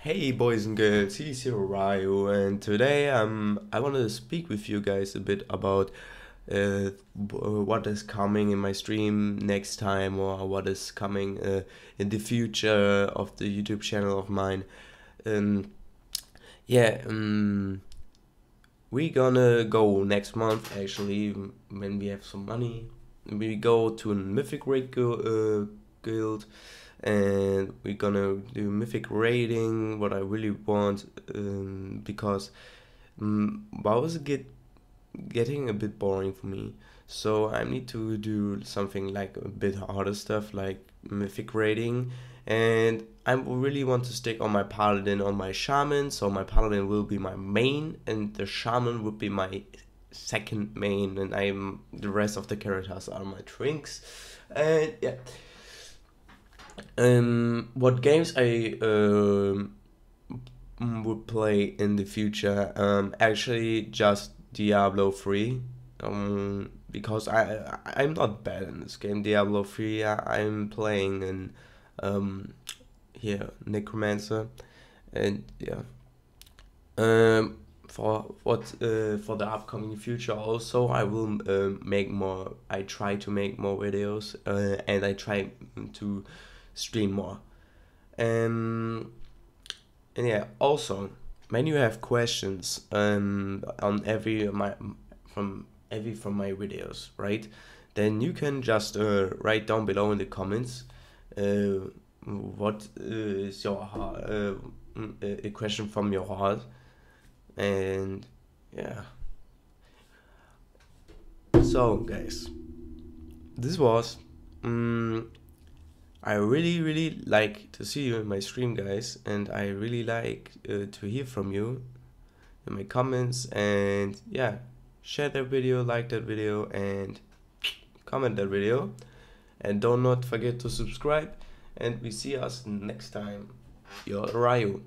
Hey boys and girls, here's your Raiuu, and today I wanted to speak with you guys a bit about what is coming in my stream next time, or what is coming in the future of the YouTube channel of mine. We're gonna go next month, actually, when we have some money. We go to a mythic raid guild, and we're gonna do mythic raiding, what I really want, because WoW is getting a bit boring for me, so I need to do something like a bit harder stuff like mythic raiding. And I really want to stick on my paladin, on my shaman, so my paladin will be my main and the shaman would be my second main, and the rest of the characters are my trinks. And yeah, what games I would play in the future, actually just Diablo 3, because I'm not bad in this game. Diablo 3, I'm playing in Necromancer, and yeah, for the upcoming future also I will try to make more videos, and I try to stream more. And yeah, also when you have questions on every of my videos, right, then you can just write down below in the comments what is your heart, a question from your heart. And yeah, so guys, this was I really like to see you in my stream, guys, and I really like to hear from you in my comments. And yeah, share that video, like that video, and comment that video, and don't forget to subscribe, and we see us next time. Your Raiuu.